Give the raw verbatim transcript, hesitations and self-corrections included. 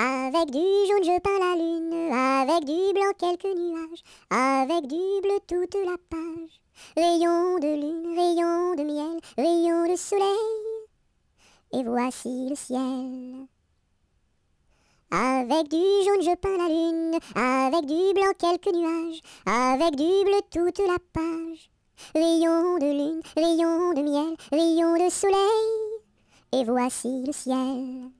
Avec du jaune je peins la lune, avec du blanc quelques nuages, avec du bleu toute la page. Rayon de lune, rayon de miel, rayon de soleil, et voici le ciel. Avec du jaune je peins la lune, avec du blanc quelques nuages, avec du bleu toute la page. Rayon de lune, rayon de miel, rayon de soleil, et voici le ciel.